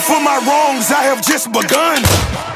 For my wrongs, I have just begun.